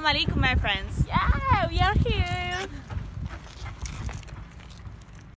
Assalamu alaikum, my friends. Yeah, we are here.